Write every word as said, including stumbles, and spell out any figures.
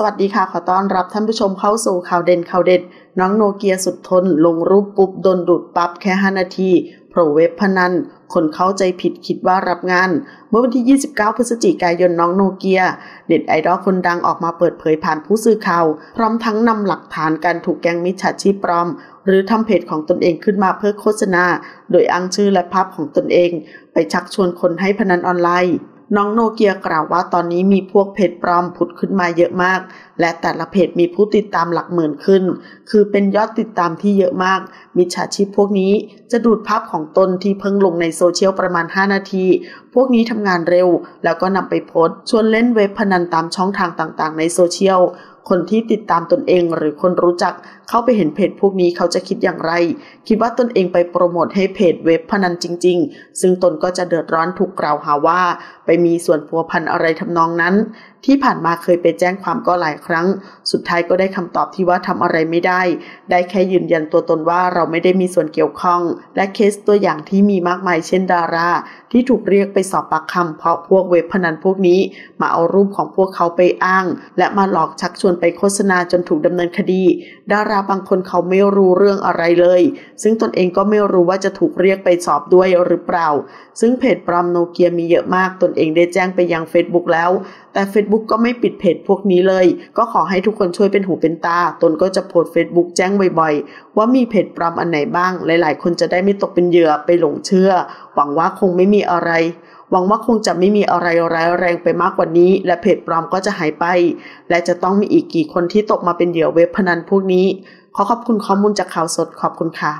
สวัสดีค่ะขอต้อนรับท่านผู้ชมเข้าสู่ข่าวเด่นข่าวเด็ดน้องโนเกียสุดทนลงรูปปุ๊บโดนดูดปั๊บแค่ห้านาทีโผล่เว็บพนันคนเข้าใจผิดคิดว่ารับงานเมื่อวันที่ยี่สิบเก้าพฤศจิกายนน้องโนเกียเน็ตไอดอลคนดังออกมาเปิดเผยผ่านผู้สื่อข่าวพร้อมทั้งนำหลักฐานการถูกแก๊งมิจฉาชีพปลอมหรือทำเพจของตนเองขึ้นมาเพื่อโฆษณาโดยอ้างชื่อและภาพของตนเองไปชักชวนคนให้พนันออนไลน์น้องโนเกียกล่าวว่าตอนนี้มีพวกเพจปลอมผุดขึ้นมาเยอะมากและแต่ละเพจมีผู้ติดตามหลักหมื่นขึ้นคือเป็นยอดติดตามที่เยอะมากมิจฉาชีพพวกนี้จะดูดภาพของตนที่เพิ่งลงในโซเชียลประมาณห้านาทีพวกนี้ทำงานเร็วแล้วก็นำไปโพสต์ชวนเล่นเว็บพนันตามช่องทางต่างๆในโซเชียลคนที่ติดตามตนเองหรือคนรู้จักเข้าไปเห็นเพจพวกนี้เขาจะคิดอย่างไรคิดว่าตนเองไปโปรโมทให้เพจเว็บพนันจริงๆซึ่งตนก็จะเดือดร้อนถูกกล่าวหาว่าไปมีส่วนพัวพันอะไรทำนองนั้นที่ผ่านมาเคยไปแจ้งความก็หลายครั้งสุดท้ายก็ได้คำตอบที่ว่าทำอะไรไม่ได้ได้แค่ยืนยันตัวตนว่าเราไม่ได้มีส่วนเกี่ยวข้องและเคสตัวอย่างที่มีมากมายเช่นดาราที่ถูกเรียกไปสอบปากคำเพราะพวกเว็บพนันพวกนี้มาเอารูปของพวกเขาไปอ้างและมาหลอกชักชวนไปโฆษณาจนถูกดำเนินคดีดาราบางคนเขาไม่รู้เรื่องอะไรเลยซึ่งตนเองก็ไม่รู้ว่าจะถูกเรียกไปสอบด้วยหรือเปล่าซึ่งเพจปลอมโนเกียมีเยอะมากตนเองได้แจ้งไปยัง Facebook แล้วแต่ Facebook ก็ไม่ปิดเพจพวกนี้เลยก็ขอให้ทุกคนช่วยเป็นหูเป็นตาตนก็จะโพสต์ Facebook แจ้งบ่อยๆว่ามีเพจปลอมอันไหนบ้างหลายๆคนจะได้ไม่ตกเป็นเหยื่อไปหลงเชื่อหวังว่าคงไม่มีอะไรหวังว่าคงจะไม่มีอะไรร้ายแรงไปมากกว่านี้และเพจปลอมก็จะหายไปและจะต้องมีอีกกี่คนที่ตกมาเป็นเหยื่อเว็บพนันพวกนี้ขอขอบคุณข้อมูลจากข่าวสดขอบคุณค่ะ